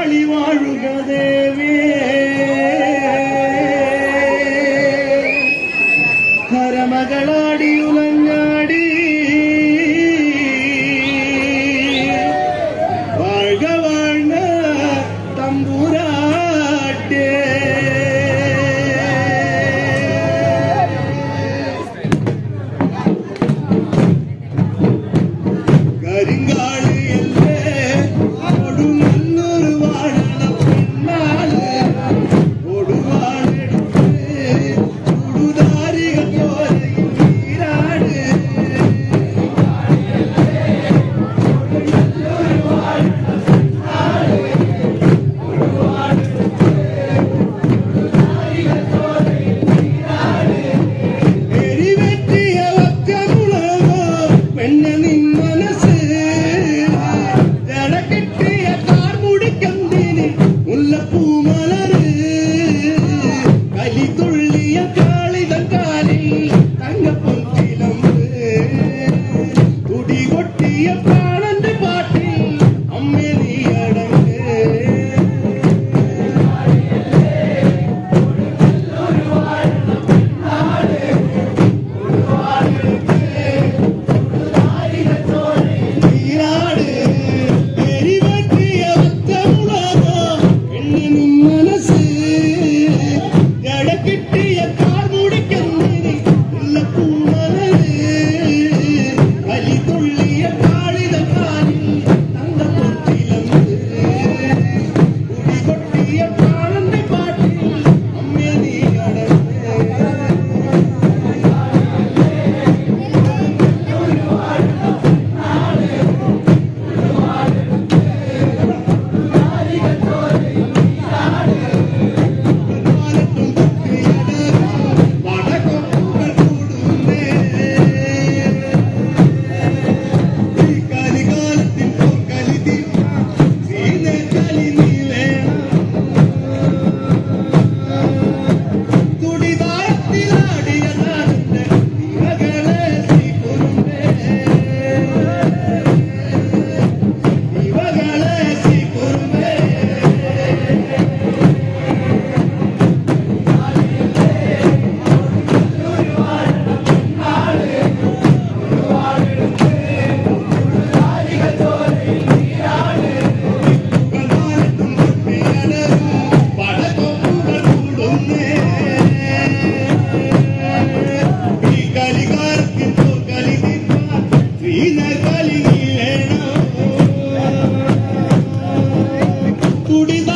வாழி வாழுக தேவே கரமகளாடி உலங்காடி வாழ்க வாழ்க தம்பூராட்டே கரிங்காளி